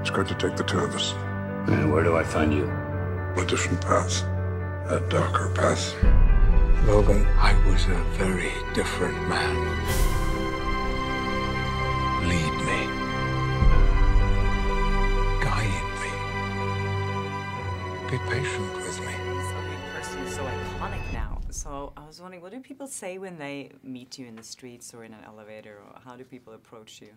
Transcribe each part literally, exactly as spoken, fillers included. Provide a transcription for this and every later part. It's good to take the two of us. And where do I find you? A different path. A darker path. Logan, I was a very different man. Lead me. Guide me. Be patient with me. This ugly person is so iconic now. So I was wondering, what do people say when they meet you in the streets or in an elevator? Or how do people approach you?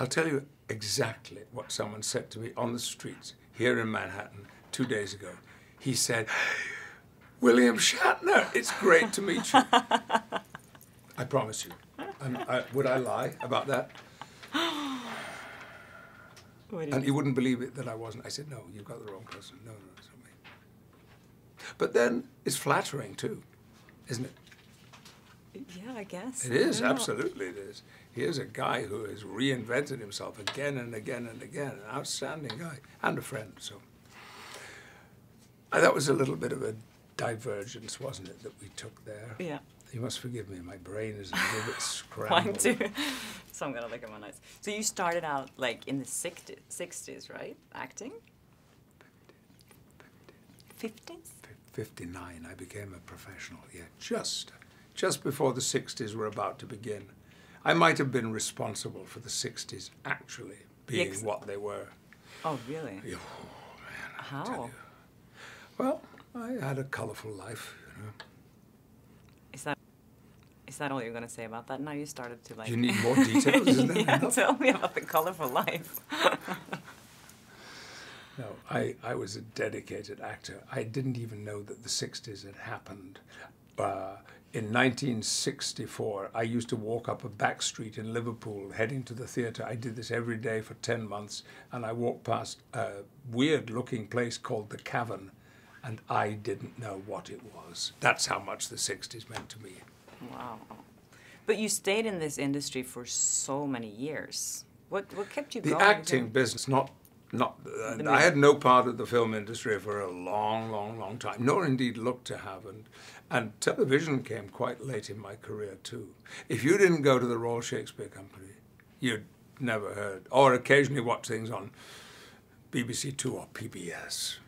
I'll tell you exactly what someone said to me on the streets here in Manhattan two days ago. He said, William Shatner, it's great to meet you. I promise you. And I, would I lie about that? And he wouldn't believe it that I wasn't. I said, no, you've got the wrong person. No, no, it's not me. But then it's flattering too, isn't it? Yeah, I guess. It is, absolutely it is. Here's a guy who has reinvented himself again and again and again. An outstanding guy and a friend, so. And that was a little bit of a divergence, wasn't it, that we took there? Yeah. You must forgive me, my brain is a little bit scrambled. Mine too. So I'm gonna look at my notes. So you started out like in the sixties, right? Acting? fifties? fifty-nine, I became a professional, yeah, just. Just before the sixties were about to begin. I might have been responsible for the sixties actually being Ex what they were. Oh, really? Oh, man, I How? Tell you. Well, I had a colourful life, you know. Is that, is that all you're going to say about that? Now you started to like... You need more details, isn't there? Yeah, tell me about the colourful life. No, I, I was a dedicated actor. I didn't even know that the sixties had happened. Uh, In nineteen sixty-four, I used to walk up a back street in Liverpool heading to the theatre. I did this every day for ten months, and I walked past a weird-looking place called The Cavern, and I didn't know what it was. That's how much the sixties meant to me. Wow. But you stayed in this industry for so many years. What, what kept you the going? The acting then? business, not... Not, uh, I had no part of the film industry for a long, long, long time, nor indeed looked to have. And, and television came quite late in my career, too. If you didn't go to the Royal Shakespeare Company, you'd never heard, or occasionally watch things on B B C Two or P B S,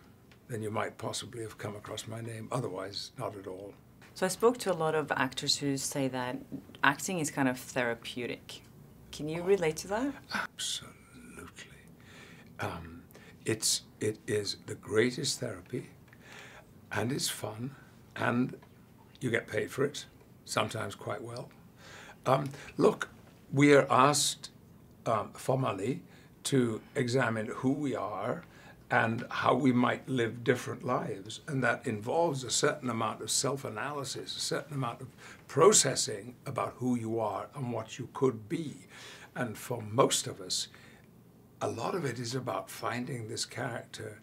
then you might possibly have come across my name. Otherwise, not at all. So I spoke to a lot of actors who say that acting is kind of therapeutic. Can you relate to that? Absolutely. Um, it's, it is the greatest therapy, and it's fun, and you get paid for it, sometimes quite well. Um, look, we are asked um, for money to examine who we are and how we might live different lives, and that involves a certain amount of self-analysis, a certain amount of processing about who you are and what you could be. And for most of us, a lot of it is about finding this character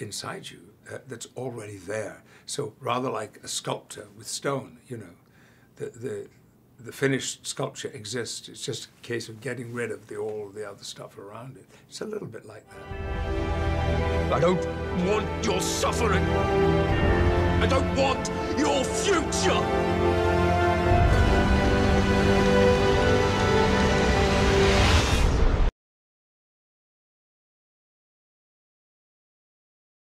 inside you uh, that's already there. So rather like a sculptor with stone, you know, the, the, the finished sculpture exists. It's just a case of getting rid of the, all the other stuff around it. It's a little bit like that. I don't want your suffering. I don't want your future.